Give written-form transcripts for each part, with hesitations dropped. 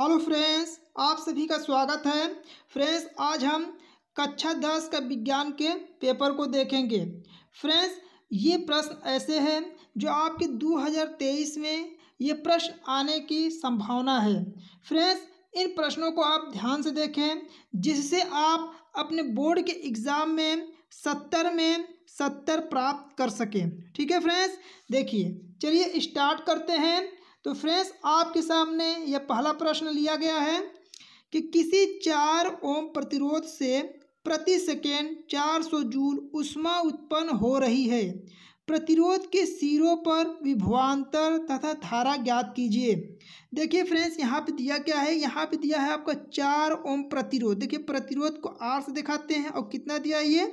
Hello friends, आप सभी का स्वागत है। फ्रेंड्स, आज हम कक्षा 10 का विज्ञान के पेपर को देखेंगे। फ्रेंड्स, ये प्रश्न ऐसे हैं जो आपके 2023 में ये प्रश्न आने की संभावना है। फ्रेंड्स, इन प्रश्नों को आप ध्यान से देखें, जिससे आप अपने बोर्ड के एग्ज़ाम में 70 में 70 प्राप्त कर सकें। ठीक है फ्रेंड्स, देखिए चलिए स्टार्ट करते हैं। तो फ्रेंड्स, आपके सामने यह पहला प्रश्न लिया गया है कि किसी 4 ओम प्रतिरोध से प्रति सेकेंड 400 जूल ऊष्मा उत्पन्न हो रही है। प्रतिरोध के सिरों पर विभवांतर तथा धारा ज्ञात कीजिए। देखिए फ्रेंड्स, यहाँ पे दिया क्या है, यहाँ पे दिया है आपका 4 ओम प्रतिरोध। देखिए प्रतिरोध को आर से दिखाते हैं और कितना दिया है, ये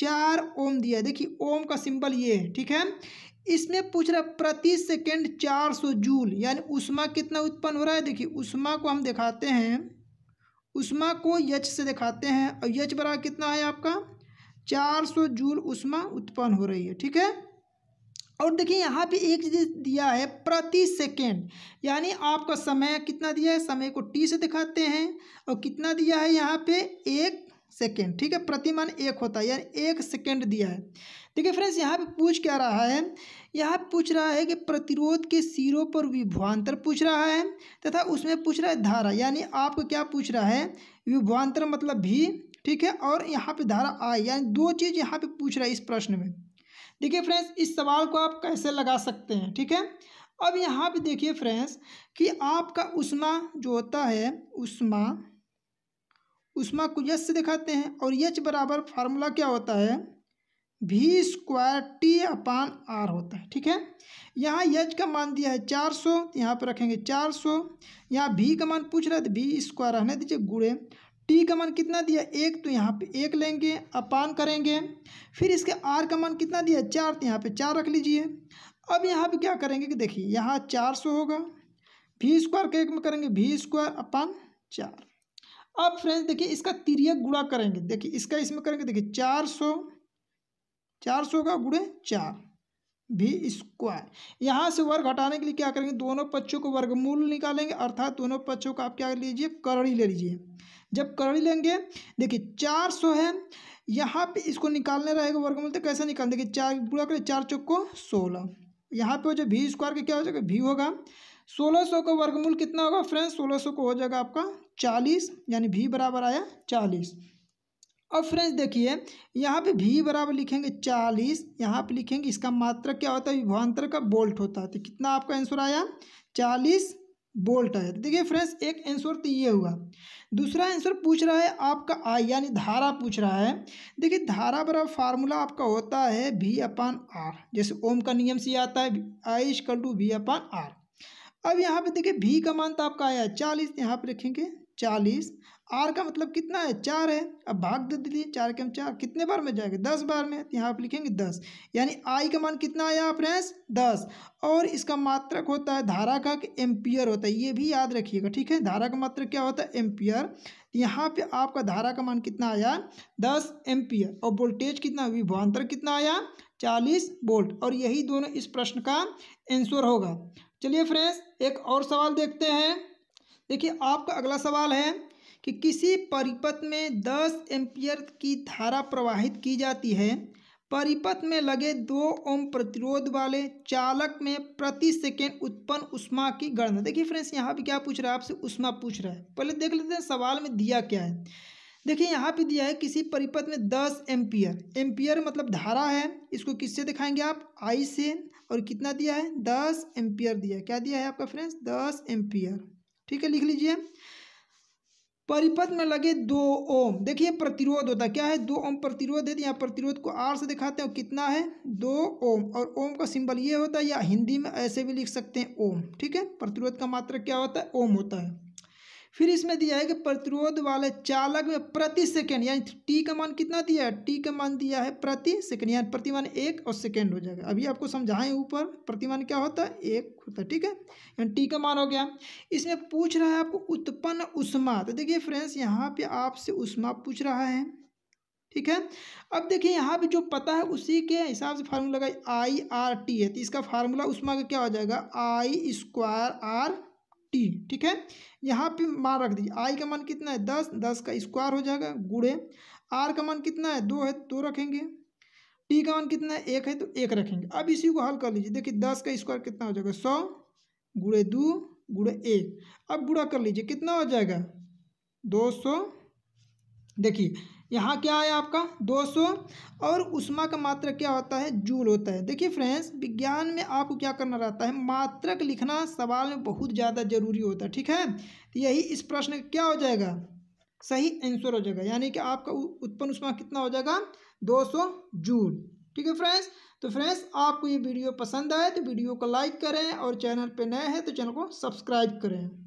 4 ओम दिया है। देखिए ओम का सिंबल ये है, ठीक है। इसमें पूछ रहा प्रति सेकंड 400 जूल यानी ऊष्मा कितना उत्पन्न हो रहा है। देखिए ऊष्मा को हम दिखाते हैं, ऊष्मा को यच से दिखाते हैं और यच बराबर कितना है आपका 400 जूल ऊष्मा उत्पन्न हो रही है, ठीक है। और देखिए यहाँ पे एक चीज दिया है प्रति सेकंड, यानी आपका समय कितना दिया है, समय को टी से दिखाते हैं और कितना दिया है यहाँ पे 1 सेकेंड, ठीक है। प्रतिमान 1 होता है यानी 1 सेकेंड दिया है। देखिए फ्रेंड्स, यहाँ पे पूछ क्या रहा है, यहाँ पूछ रहा है कि प्रतिरोध के सिरों पर विभवांतर पूछ रहा है तथा उसमें पूछ रहा है धारा, यानी आपको क्या पूछ रहा है, विभवांतर मतलब भी, ठीक है। और यहाँ पे धारा आई, यानी 2 चीज़ यहाँ पे पूछ रहा है इस प्रश्न में। देखिए फ्रेंड्स, इस सवाल को आप कैसे लगा सकते हैं, ठीक है। अब यहाँ पर देखिए फ्रेंड्स कि आपका ऊष्मा जो होता है, ऊष्मा को यच से दिखाते हैं और यच बराबर फार्मूला क्या होता है, V²T/R होता है, ठीक है। यहाँ यच का मान दिया है 400, यहाँ पर रखेंगे 400। यहाँ V का मान पूछ रहा है तो V² रहने दीजिए गुणे T का मान कितना दिया 1, तो यहाँ पे 1 लेंगे, अपान करेंगे। फिर इसके R का मान कितना दिया 4, तो यहाँ पे 4 रख लीजिए। अब यहाँ पे क्या करेंगे कि देखिए यहाँ 400 होगा, V² के एक में करेंगे V²/4। अब फ्रेंड्स देखिए इसका तिर्यक गुणा करेंगे, देखिए इसका इसमें करेंगे, देखिए 400 का गुणे 4 V²। यहाँ से वर्ग हटाने के लिए क्या करेंगे, दोनों पक्षों को वर्गमूल निकालेंगे, अर्थात दोनों पक्षों का आप क्या लीजिए, करड़ी ले लीजिए। जब करड़ी लेंगे देखिए 400 है, यहाँ पे इसको निकालने रहेगा वर्गमूल, तो कैसे निकाल, देखिए 4 गुणा करें, 4 चौको 16, यहाँ पे हो जाए V² के क्या हो जाएगा, V होगा। 1600 का वर्गमूल कितना होगा फ्रेंड्स, 1600 को हो जाएगा आपका 40, यानी V बराबर आया 40। अब फ्रेंड्स देखिए यहाँ पे V बराबर लिखेंगे 40, यहाँ पे लिखेंगे इसका मात्रक क्या होता है, विभवांतर का वोल्ट होता है। तो कितना आपका आंसर आया 40 वोल्ट आया। देखिए फ्रेंड्स, एक आंसर तो ये हुआ। दूसरा आंसर पूछ रहा है आपका I यानी धारा पूछ रहा है। देखिए धारा बराबर फार्मूला आपका होता है V/R, जैसे ओम का नियम से आता है I = V/R। अब यहाँ पे देखिए V का मान तो आपका आया 40, यहाँ पे रखेंगे 40। R का मतलब कितना है 4 है, अब भाग दे दीजिए, 4 के 4 कितने बार में जाएगा 10 बार में, यहाँ पे लिखेंगे 10, यानी I का मान कितना आया फ्रेंड्स 10। और इसका मात्रक होता है धारा का कि एम्पियर होता है, ये भी याद रखिएगा, ठीक है। धारा का मात्रक क्या होता है एम्पियर, यहाँ पे आपका धारा का मान कितना आया 10 एम्पियर और वोल्टेज कितना, विभवांतर कितना आया 40 वोल्ट। और यही दोनों इस प्रश्न का आंसर होगा। चलिए फ्रेंड्स, एक और सवाल देखते हैं। देखिए आपका अगला सवाल है कि किसी परिपथ में 10 एम्पियर की धारा प्रवाहित की जाती है। परिपथ में लगे 2 ओम प्रतिरोध वाले चालक में प्रति सेकेंड उत्पन्न ऊष्मा की गणना। देखिए फ्रेंड्स, यहाँ पे क्या पूछ रहा है आपसे, ऊष्मा पूछ रहा है। पहले देख लेते हैं सवाल में दिया क्या है। देखिए यहाँ पे दिया है किसी परिपथ में 10 एम्पियर, एम्पियर मतलब धारा है, इसको किससे दिखाएंगे आप, आई से। और कितना दिया है 10 एम्पियर दिया, क्या दिया है आपका फ्रेंड्स 10 एम्पियर, ठीक है, लिख लीजिए। परिपथ में लगे 2 ओम, देखिए प्रतिरोध होता क्या है, 2 ओम प्रतिरोध है, यहाँ प्रतिरोध को आर से दिखाते हैं, कितना है 2 ओम। और ओम का सिंबल ये होता है, या हिंदी में ऐसे भी लिख सकते हैं ओम, ठीक है। प्रतिरोध का मात्रक क्या होता है, ओम होता है। फिर इसमें दिया है कि प्रतिरोध वाले चालक में प्रति सेकेंड, यानी टी का मान कितना दिया है, टी का मान दिया है प्रति सेकेंड, यानी प्रतिमान 1 और सेकेंड हो जाएगा। अभी आपको समझाएं ऊपर प्रतिमान क्या होता है 1 होता है, ठीक है, यानी टी का मान हो गया। इसमें पूछ रहा है आपको उत्पन्न ऊष्मा, तो देखिए फ्रेंड्स यहाँ पे आपसे ऊष्मा पूछ रहा है, ठीक है। अब देखिए यहाँ पे जो पता है उसी के हिसाब से फार्मूला लगाए, IRT है, तो इसका फार्मूला ऊष्मा का क्या हो जाएगा, I स्क्वायर R टी। ठीक है, यहाँ पे मान रख दीजिए। आई का मान कितना है 10, 10 का स्क्वायर हो जाएगा गुणे। आर का मान कितना है 2 है, 2 रखेंगे। टी का मान कितना है 1 है, तो 1 रखेंगे। अब इसी को हल कर लीजिए। देखिए 10 का स्क्वायर कितना हो जाएगा 100 गुणे 2 गुणे 1। अब गुणा कर लीजिए, कितना हो जाएगा 200। देखिए यहाँ क्या आया आपका 200। और उष्मा का मात्रक क्या होता है, जूल होता है। देखिए फ्रेंड्स, विज्ञान में आपको क्या करना रहता है, मात्रक लिखना सवाल में बहुत ज़्यादा जरूरी होता है। ठीक है, यही इस प्रश्न का क्या हो जाएगा, सही आंसर हो जाएगा। यानी कि आपका उत्पन्न उष्मा कितना हो जाएगा 200 जूल। ठीक है फ्रेंड्स, तो फ्रेंड्स आपको ये वीडियो पसंद आए तो वीडियो को लाइक करें और चैनल पर नए हैं तो चैनल को सब्सक्राइब करें।